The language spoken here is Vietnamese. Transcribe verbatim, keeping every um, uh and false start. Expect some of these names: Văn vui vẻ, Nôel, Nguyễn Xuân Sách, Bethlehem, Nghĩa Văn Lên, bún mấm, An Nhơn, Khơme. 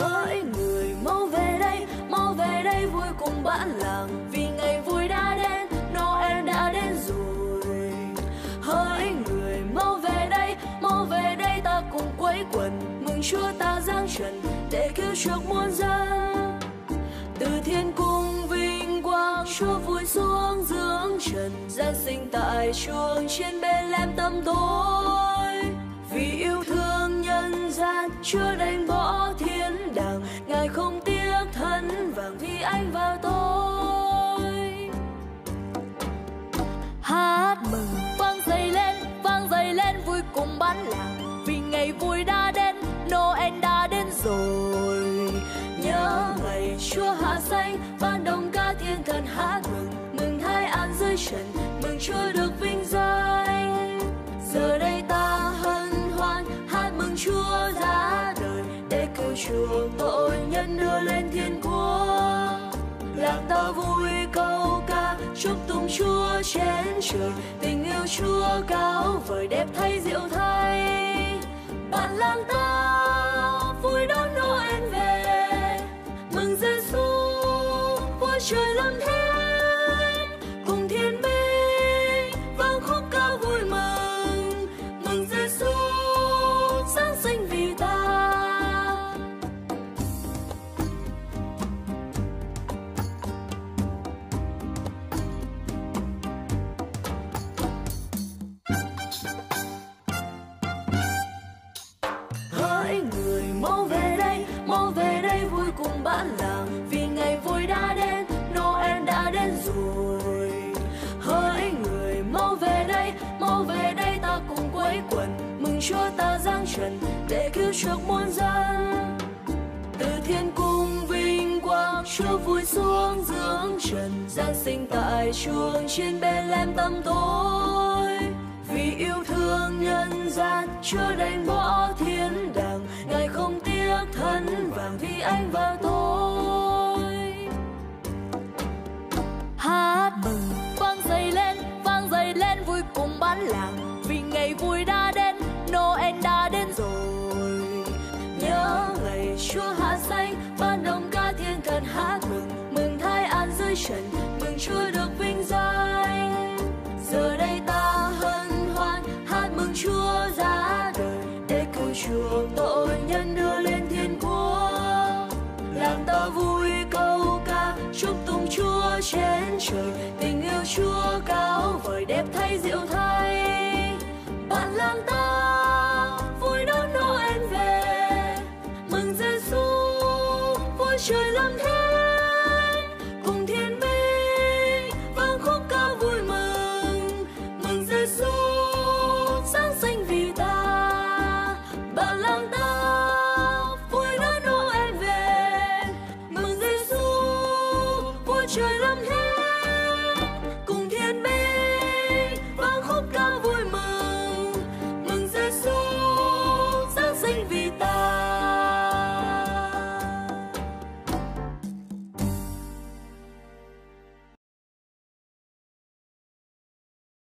hỡi người mau về đây, mau về đây vui cùng bạn làng, vì ngày vui đã đến, Noel đã đến rồi. Hỡi người mau về đây, mau về đây ta cùng quây quần, mừng Chúa ta giáng trần để cứu chuộc muôn dân. Từ thiên cung vinh quang Chúa vui xuống dưỡng trần, giáng sinh tại chuồng trên Bethlehem tăm tối. Vì yêu thương nhân gian Chúa đành bỏ thiên đàng, Ngài không tiếc thân vàng vì anh và tôi. Hát mừng vang dậy lên, vang dậy lên vui cùng bạn làng, vì ngày vui đã đến, Noel đã đến rồi. Nhớ ngày Chúa hạ sanh, ban đồng ca thiên thần hát mừng, mừng thái an dưới trần, mừng Chúa được vinh danh. Giờ đây ta hân hoan hát mừng Chúa ra đời, để cứu chuộc tội nhân đưa lên thiên quốc. Làng ta vui câu ca chúc tụng Chúa trên trời, tình yêu Chúa cao vời đẹp thay diệu thay. Bạn làng ta vui đón Noel về, mừng Giêsu vua trời lâm thế, cùng thiên binh vang khúc ca vui mừng, mừng Giêsu giáng sinh vì ta. Hỡi người mau về đây, mau về đây vui cùng bạn làng, vì ngày vui đã đến, Noel đã đến rồi. Hỡi người mau về đây, mau về đây ta cùng quây quần, mừng Chúa ta giáng trần để cứu chuộc muôn dân. Từ thiên cung vinh quang Chúa vui xuống dưỡng trần, giáng sinh tại chuồng trên Bethlehem tăm tối. Vì yêu thương nhân gian Chúa đành bỏ thiên đàng, Ngài không tiếc thân vàng vì anh và tôi. Hát mừng vang dậy lên, vang dậy lên vui cùng bạn làng, vì ngày vui đã đến, Noel đã đến rồi. Nhớ ngày Chúa hạ sanh, ban đồng ca thiên thần hát mừng, mừng thái an dưới trần, mừng Chúa được vinh danh. Giờ đây ta hân hoan hát mừng Chúa ra đời, để cứu chuộc tội nhân đưa lên thiên quốc. Làng ta vui câu ca chúc tụng Chúa trên trời, tình yêu Chúa cao vời đẹp thay diệu thay. Bạn làng ta vui đón Noel về, mừng Giêsu vua trời lâm thế, cùng thiên binh vang khúc ca vui mừng, mừng Giêsu giáng sinh vì ta. Bạn làng ta vui đón Noel về, mừng Giêsu vua trời lâm thế, cùng thiên binh vang khúc ca vui mừng, mừng Giêsu giáng sinh vì ta.